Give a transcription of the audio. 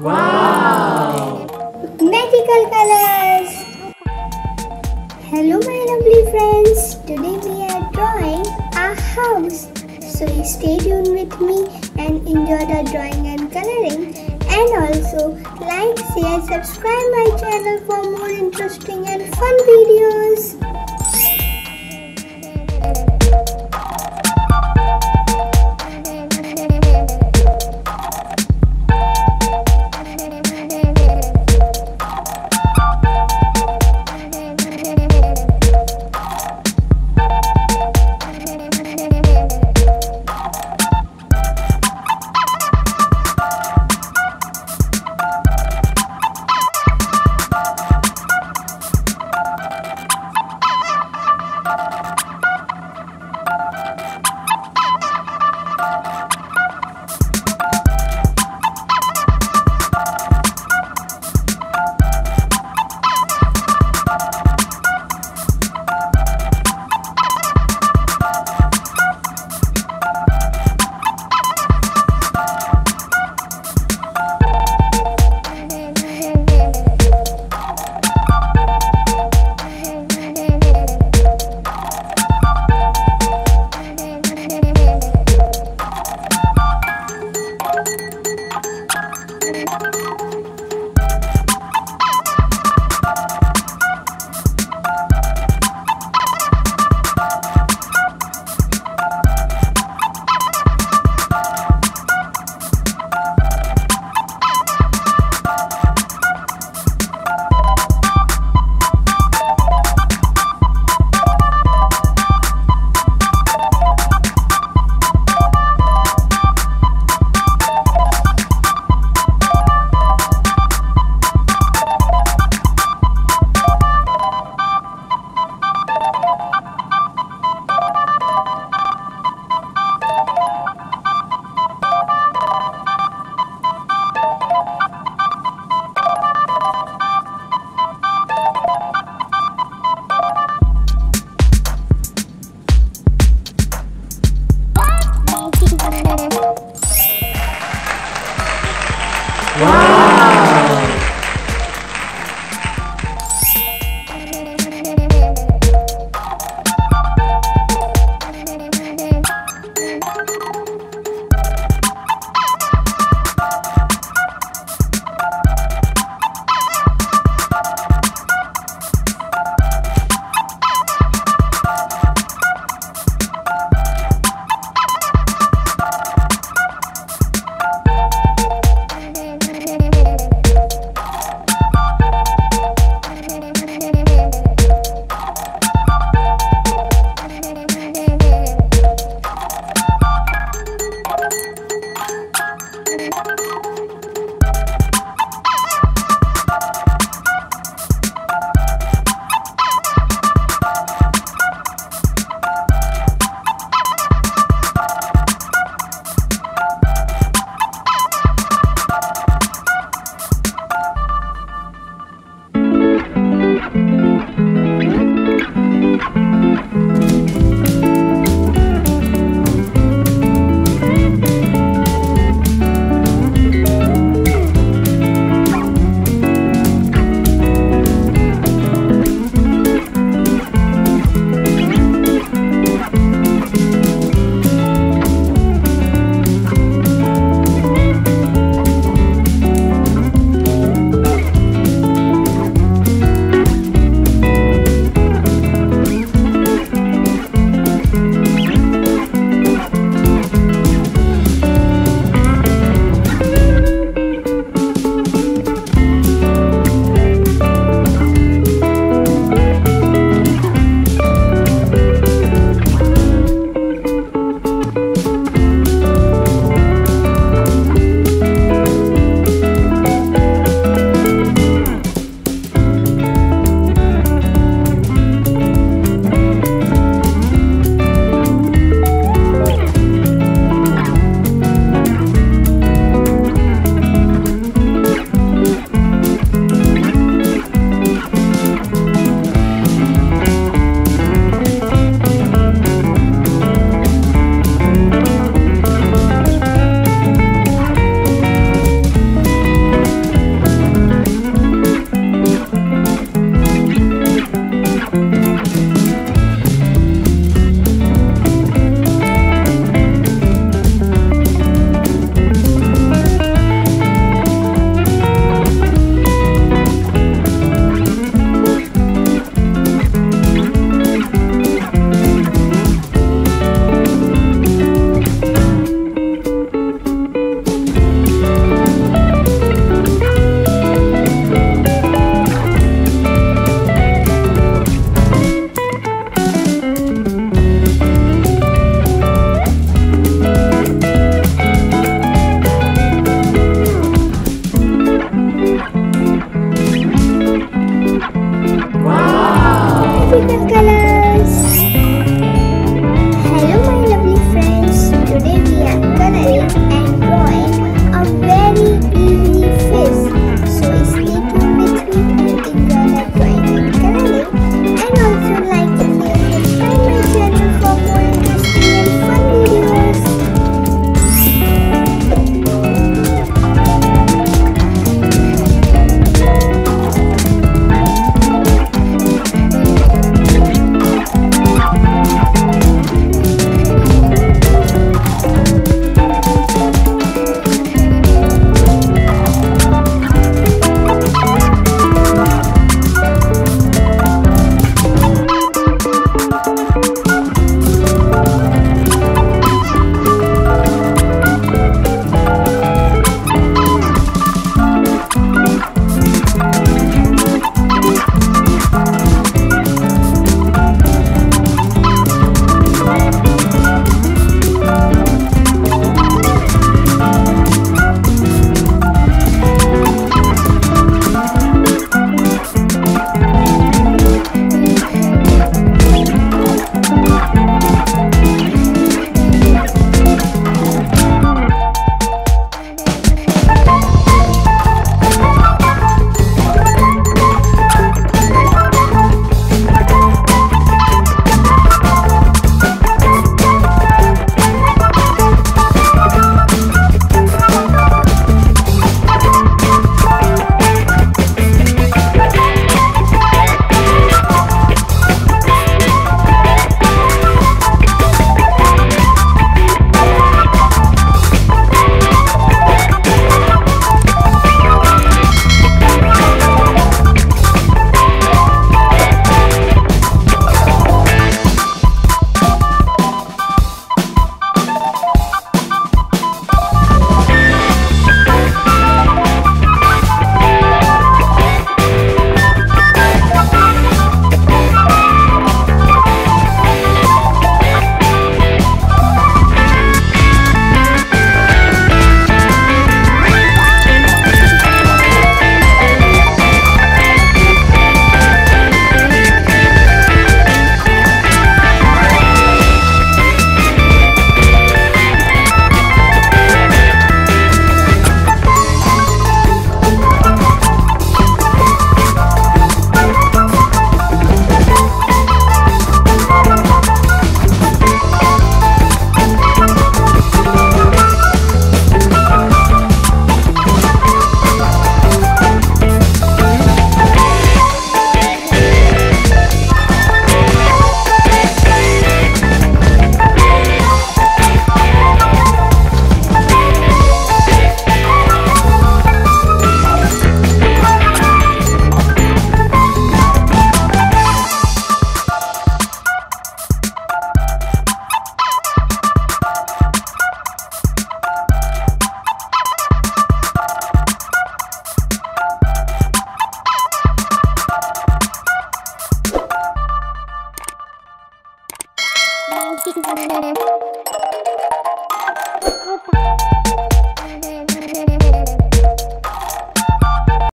Wow! Magical colors! Hello my lovely friends! Today we are drawing a house. So stay tuned with me and enjoy the drawing and coloring. And also like, share, subscribe my channel for more interesting and fun videos.